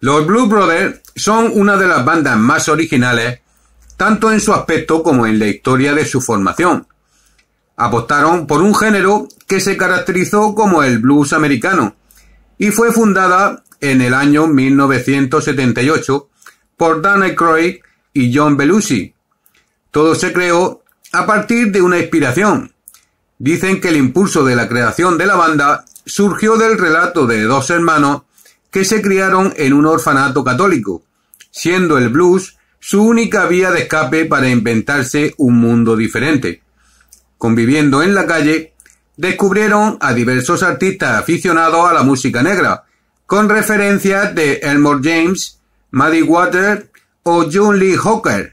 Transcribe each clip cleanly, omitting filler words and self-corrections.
Los Blues Brothers son una de las bandas más originales, tanto en su aspecto como en la historia de su formación. Apostaron por un género que se caracterizó como el blues americano y fue fundada en el año 1978 por Dan Aykroyd y John Belushi. Todo se creó a partir de una inspiración. Dicen que el impulso de la creación de la banda surgió del relato de dos hermanos que se criaron en un orfanato católico, siendo el blues su única vía de escape para inventarse un mundo diferente. Conviviendo en la calle, descubrieron a diversos artistas aficionados a la música negra, con referencias de Elmore James, Muddy Waters o John Lee Hooker.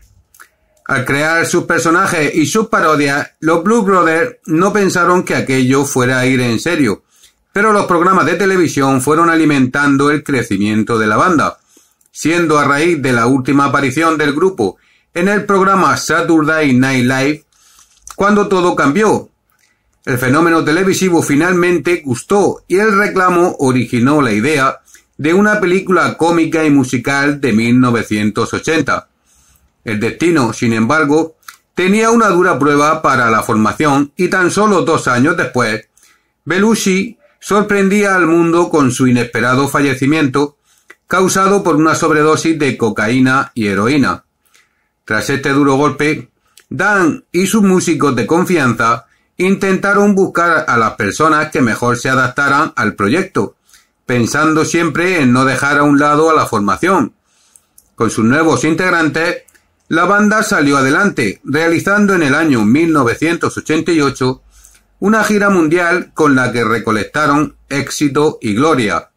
Al crear sus personajes y sus parodias, los Blues Brothers no pensaron que aquello fuera a ir en serio, pero los programas de televisión fueron alimentando el crecimiento de la banda, siendo a raíz de la última aparición del grupo en el programa Saturday Night Live cuando todo cambió. El fenómeno televisivo finalmente gustó y el reclamo originó la idea de una película cómica y musical de 1980. El destino, sin embargo, tenía una dura prueba para la formación y tan solo 2 años después, Belushi sorprendía al mundo con su inesperado fallecimiento causado por una sobredosis de cocaína y heroína. Tras este duro golpe, Dan y sus músicos de confianza intentaron buscar a las personas que mejor se adaptaran al proyecto, pensando siempre en no dejar a un lado a la formación. Con sus nuevos integrantes, la banda salió adelante, realizando en el año 1988 una gira mundial con la que recolectaron éxito y gloria.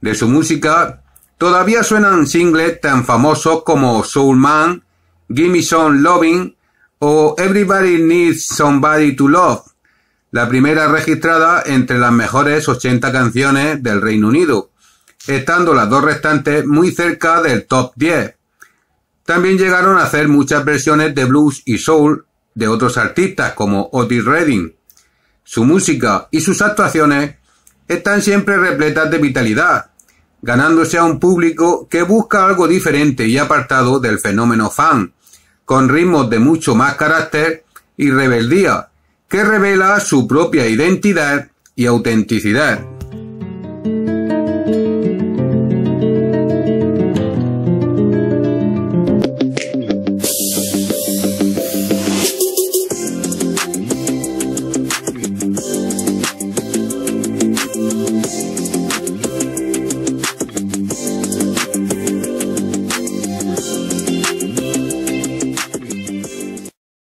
De su música todavía suenan singles tan famosos como Soul Man, Gimme Some Lovin' o Everybody Needs Somebody to Love, la primera registrada entre las mejores 80 canciones del Reino Unido, estando las dos restantes muy cerca del top 10. También llegaron a hacer muchas versiones de blues y soul de otros artistas como Otis Redding. Su música y sus actuaciones están siempre repletas de vitalidad, ganándose a un público que busca algo diferente y apartado del fenómeno fan, con ritmos de mucho más carácter y rebeldía, que revela su propia identidad y autenticidad.